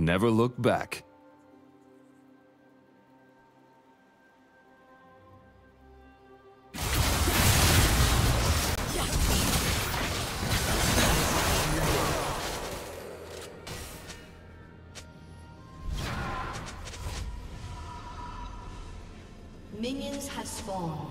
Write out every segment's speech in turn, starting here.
Never look back. Minions have spawned.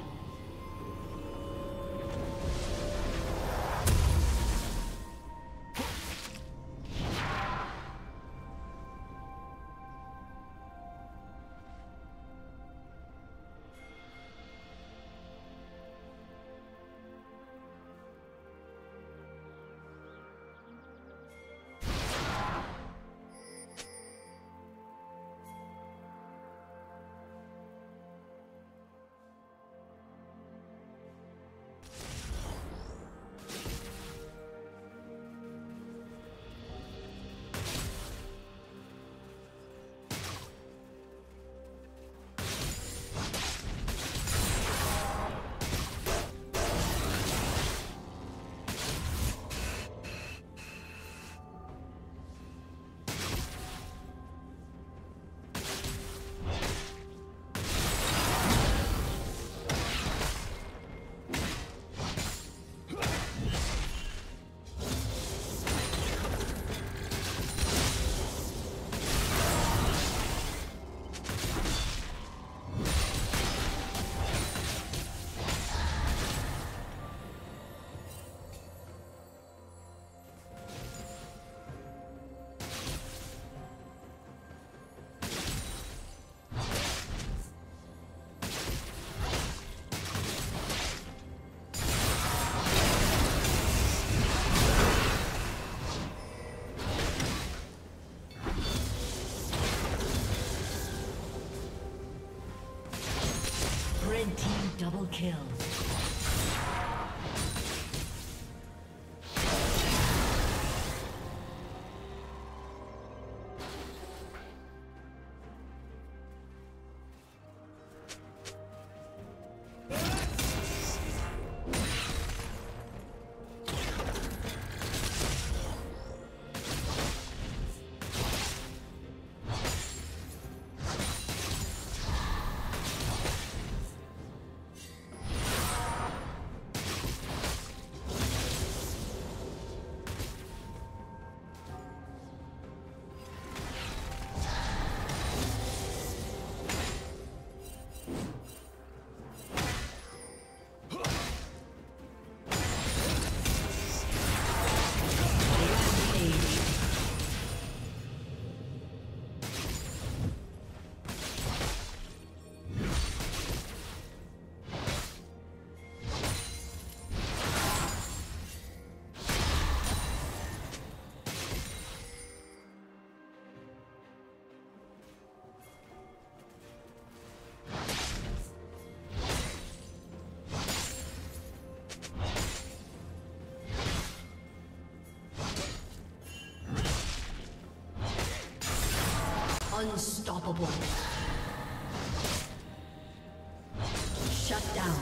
Double kill. Unstoppable. Shut down.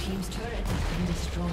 Team's turret has been destroyed.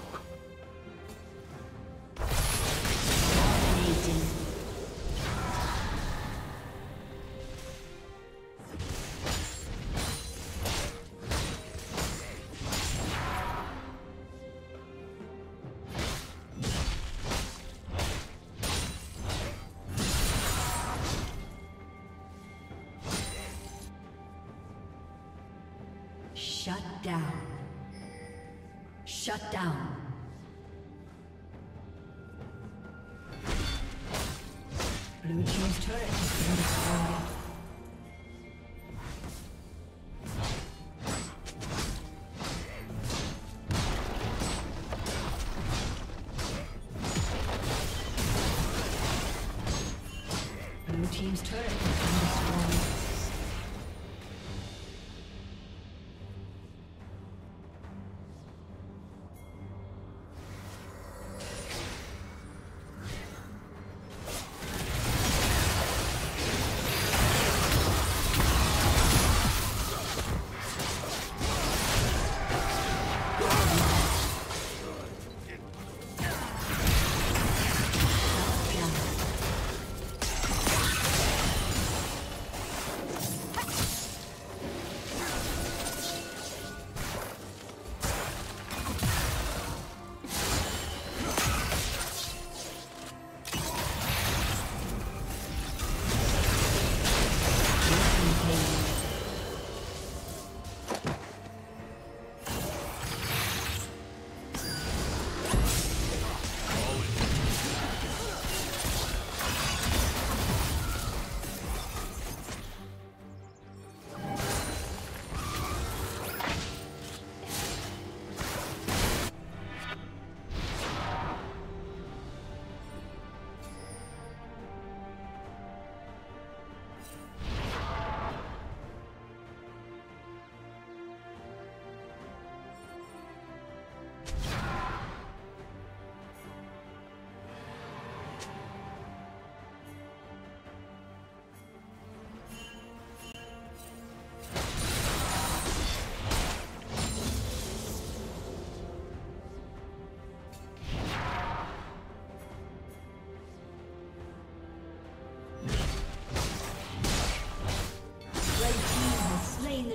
Shut down. Blue team's turret has been destroyed. Blue team's turret has been destroyed.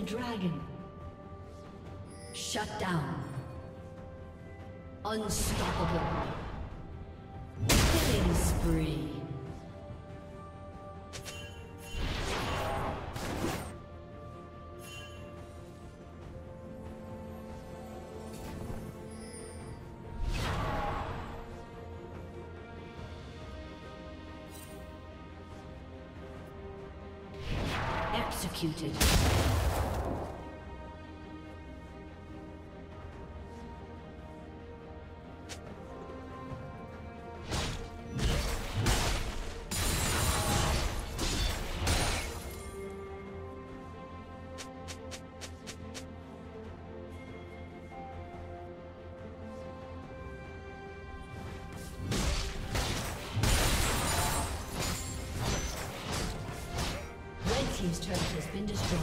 dragon. Shut down. Unstoppable. Killing spree. Executed. His turret has been destroyed.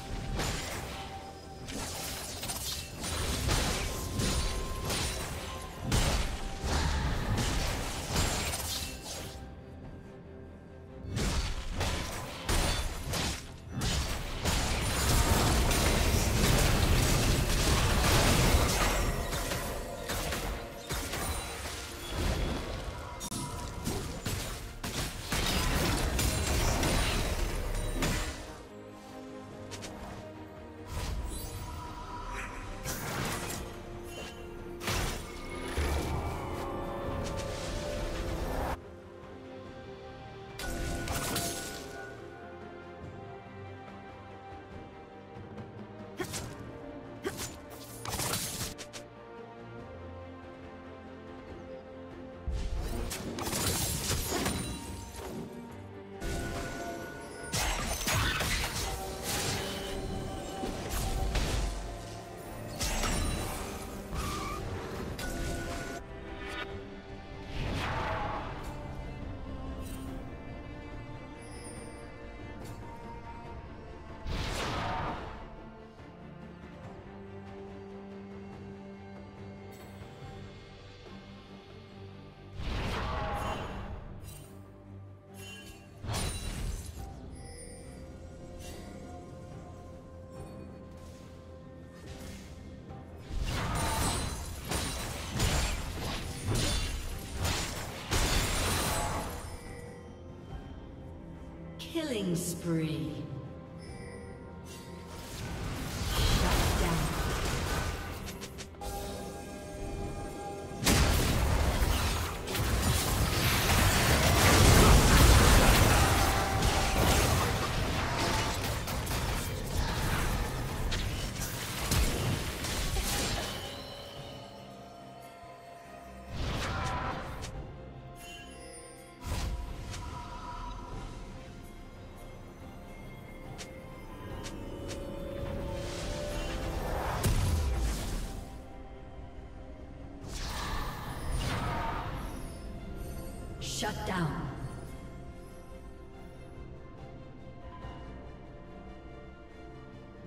Killing spree. Shut down.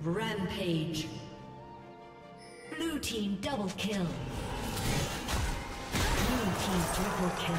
Rampage. Blue team double kill. Blue team triple kill.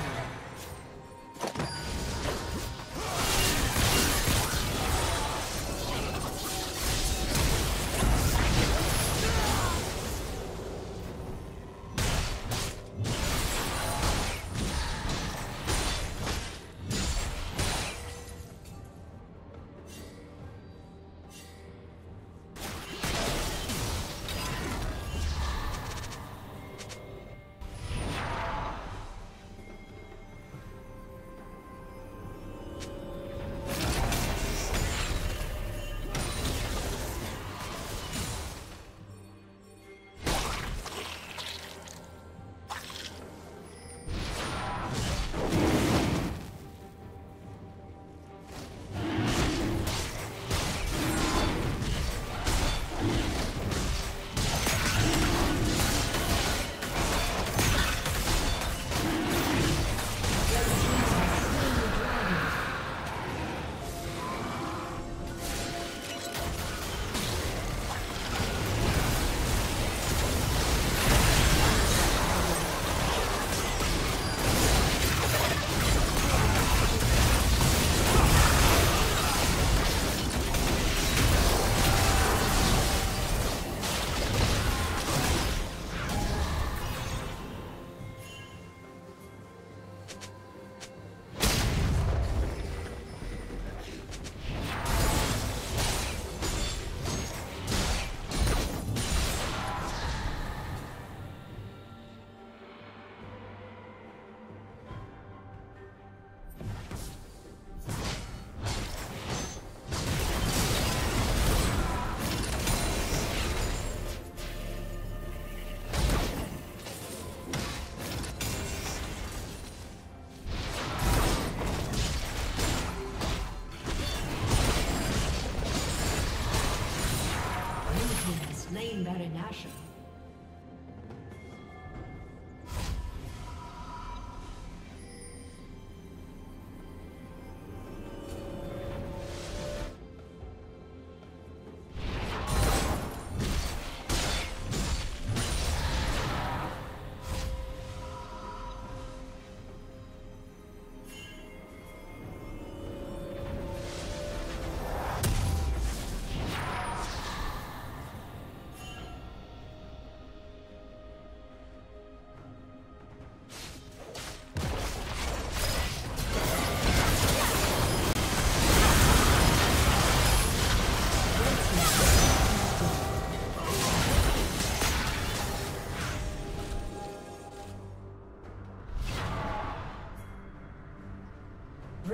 slain Baron Nashor.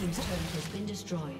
Team's turret has been destroyed.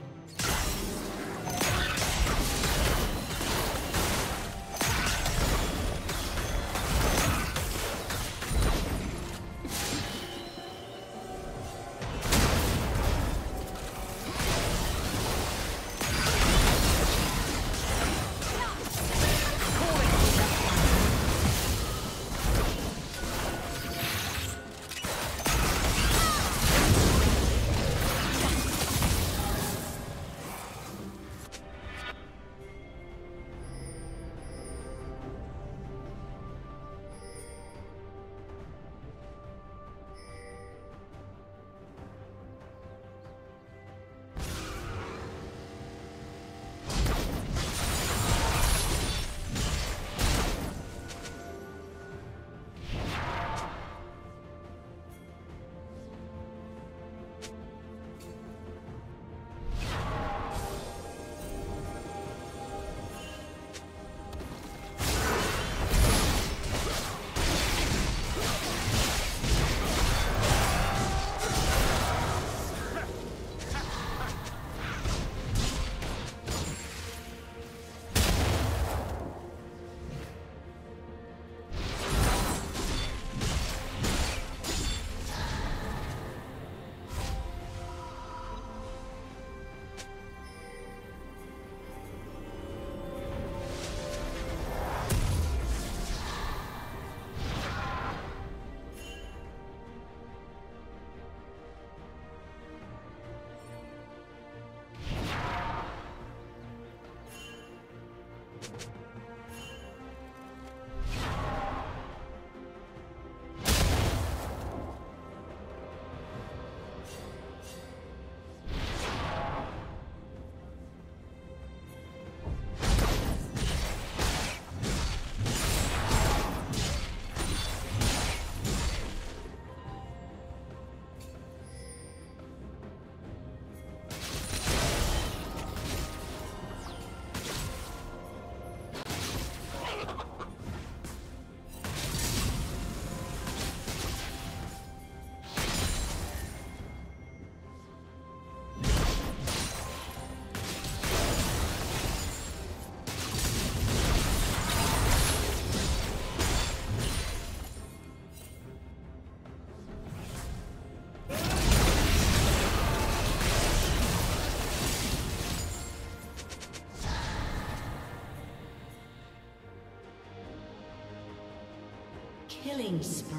Killing spree.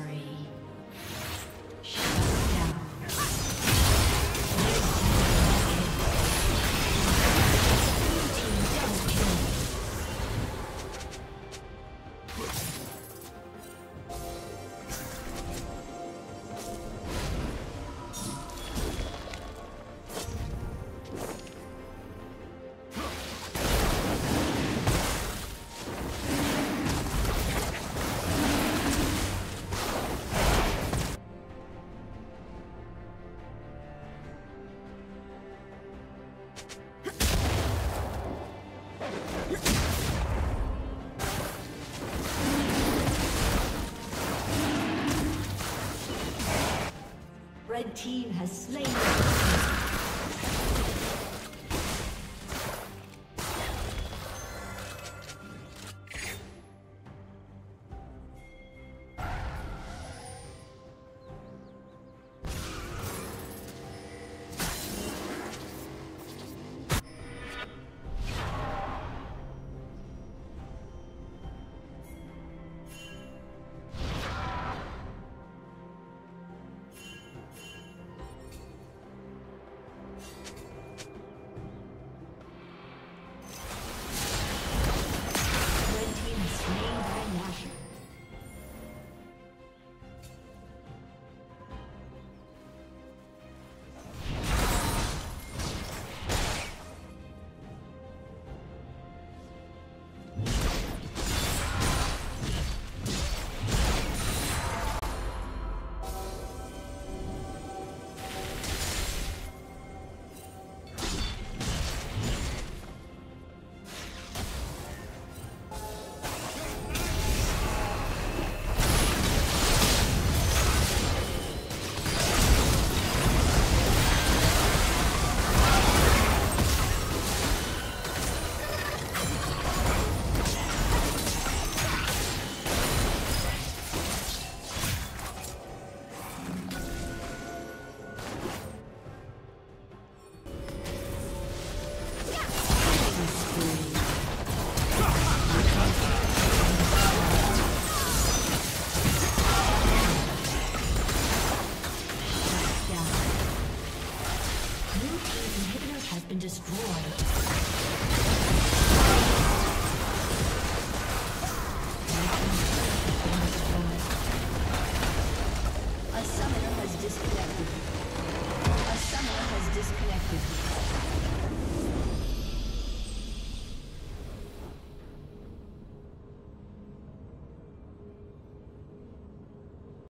team has slain the destroyed.